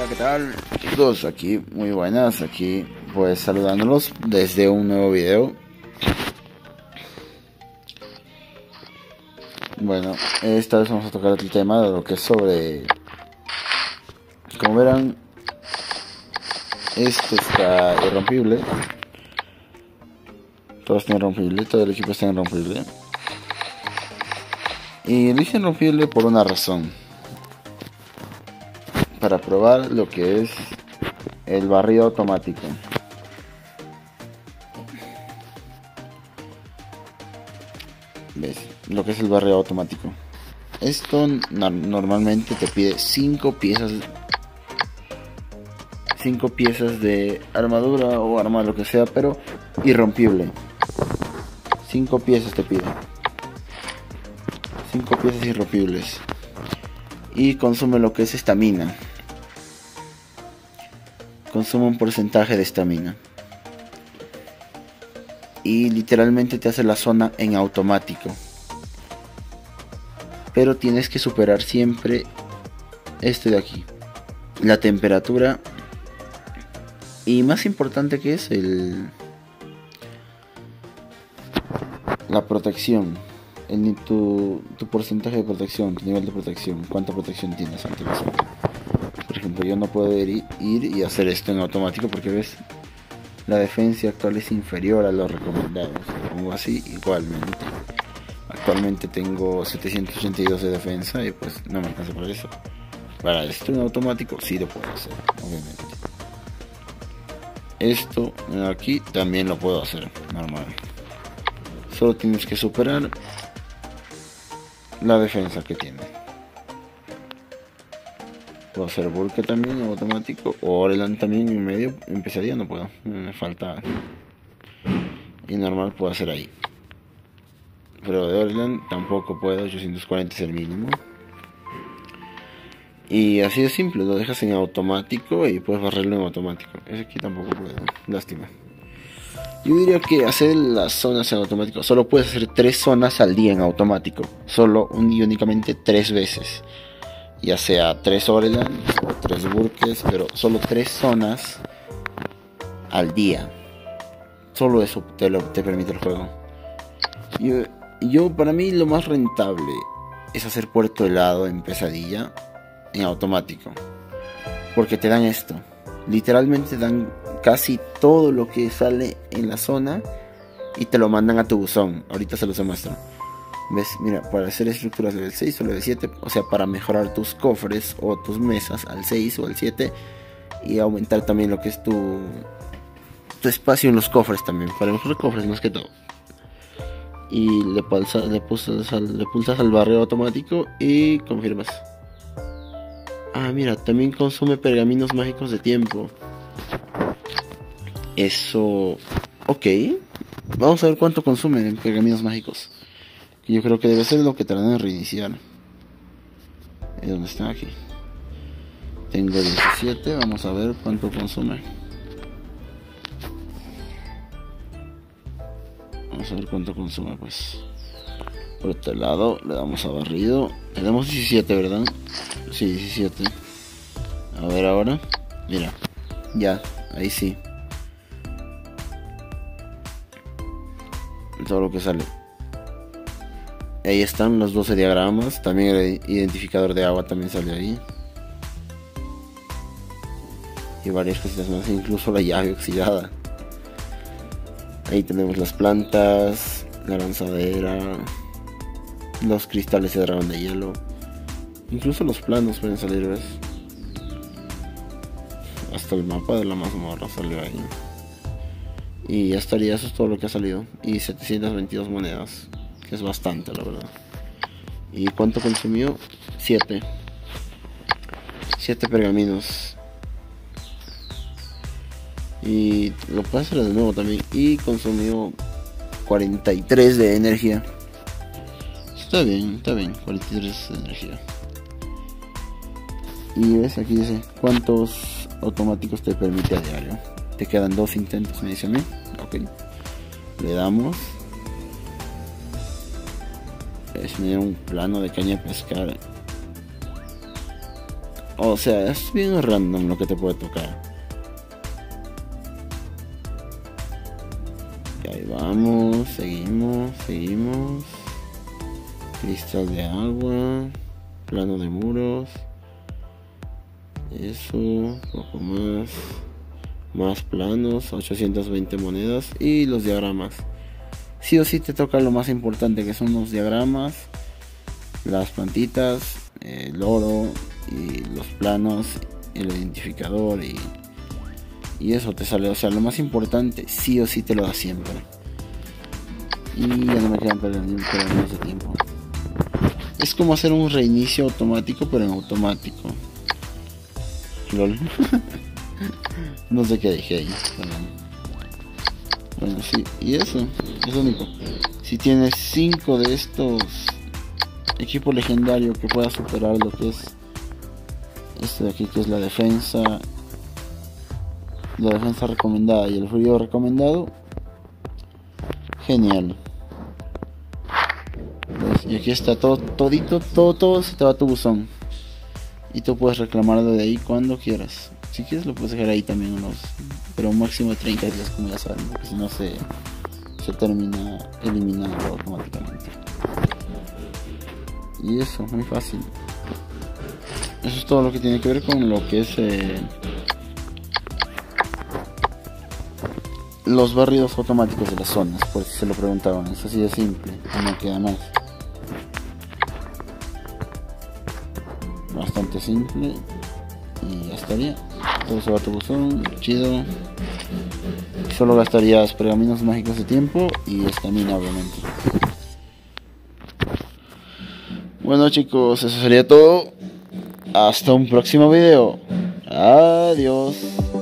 Hola, ¿qué tal? Todos aquí, muy buenas, aquí pues saludándolos desde un nuevo video. Bueno, esta vez vamos a tocar el tema de lo que es sobre... Como verán, esto está irrompible. Todo está irrompible, todo el equipo está irrompible. Y lo hice irrompible por una razón. Para probar lo que es el barrido automático. ¿Ves? Lo que es el barrido automático. Esto normalmente te pide 5 piezas. 5 piezas de armadura o arma, lo que sea, pero irrompible. 5 piezas te pide. 5 piezas irrompibles. Y consume lo que es estamina. Consume un porcentaje de estamina. Y literalmente te hace la zona en automático. Pero tienes que superar siempre este de aquí. La temperatura. Y más importante que es la protección. Tu porcentaje de protección, tu nivel de protección, cuánta protección tienes ante la zona. Por ejemplo, yo no puedo ir y hacer esto en automático porque ves, la defensa actual es inferior a los recomendados. Como así, igualmente. Actualmente tengo 782 de defensa y pues no me alcanza para eso. Para esto en automático sí lo puedo hacer, obviamente. Esto aquí también lo puedo hacer, normal. Solo tienes que superar la defensa que tiene. Puedo hacer Vulca también en automático. O Orelan también en medio. Empezaría, no puedo. Me falta. Y normal puedo hacer ahí. Pero de Orelan tampoco puedo. 840 es el mínimo. Y así de simple. Lo dejas en automático y puedes barrerlo en automático. Ese aquí tampoco puedo. Lástima. Yo diría que hacer las zonas en automático. Solo puedes hacer 3 zonas al día en automático. Solo y únicamente 3 veces. Ya sea 3 Orelan o 3 Burkes. Pero solo 3 zonas al día. Solo eso te permite el juego. Para mí lo más rentable es hacer Puerto Helado en pesadilla. En automático. Porque te dan esto. Literalmente te dan casi todo lo que sale en la zona y te lo mandan a tu buzón. Ahorita se los muestro. ¿Ves? Mira, para hacer estructuras level 6 o level 7, o sea, para mejorar tus cofres o tus mesas al 6 o al 7 y aumentar también lo que es tu espacio en los cofres también, para mejorar cofres más que todo. Y le pulsas al barrio automático y confirmas. Ah, mira, también consume pergaminos mágicos de tiempo. Eso... Ok. Vamos a ver cuánto consumen en pergaminos mágicos. Yo creo que debe ser lo que tratan de reiniciar. ¿Dónde está? Aquí. Tengo 17. Vamos a ver cuánto consume. Vamos a ver cuánto consume, pues. Por este lado le damos a barrido. Tenemos 17, ¿verdad? Sí, 17. A ver ahora. Mira. Ya. Ahí sí. Todo lo que sale. Ahí están los 12 diagramas. También el identificador de agua también sale ahí. Y varias cositas más. Incluso la llave oxidada. Ahí tenemos las plantas. La lanzadera. Los cristales de dragón de hielo. Incluso los planos pueden salir, ¿ves? Hasta el mapa de la mazmorra salió ahí. Y ya estaría, eso es todo lo que ha salido. Y 722 monedas, que es bastante, la verdad. ¿Y cuánto consumió? 7. 7 pergaminos. Y lo puedes hacer de nuevo también. Y consumió 43 de energía. Está bien, 43 de energía. Y ves, aquí dice cuántos automáticos te permite a diario. Te quedan 2 intentos, me dice a mí. Ok. Le damos. Es medio un plano de caña de pescar. O sea, es bien random lo que te puede tocar. Y ahí vamos, seguimos. Cristal de agua, plano de muros. Eso, un poco más. Más planos, 820 monedas y los diagramas. Sí o sí te toca lo más importante, que son los diagramas, las plantitas, el oro y los planos, el identificador y eso te sale. O sea, lo más importante sí o sí te lo da siempre. Y ya no me quedan perdiendo ese tiempo. Es como hacer un reinicio automático, pero en automático. LOL. No sé qué dije ahí. Bueno, sí, y eso es lo único. Si tienes 5 de estos equipos legendarios que puedas superar lo que es este de aquí, que es la defensa recomendada y el frío recomendado, genial. Pues, y aquí está todo se te va a tu buzón y tú puedes reclamarlo de ahí cuando quieras. Si quieres lo puedes dejar ahí también unos, pero un máximo de 30 días, como ya saben, porque si no se termina eliminando automáticamente. Y eso, muy fácil. Eso es todo lo que tiene que ver con lo que es los barridos automáticos de las zonas, por si se lo preguntaron. Es así de simple, no queda más. Bastante simple. Y ya estaría. Todo se va a tu buzón, chido. Solo gastarías pergaminos mágicos de tiempo y estamina, obviamente. Bueno, chicos, eso sería todo. Hasta un próximo video. Adiós.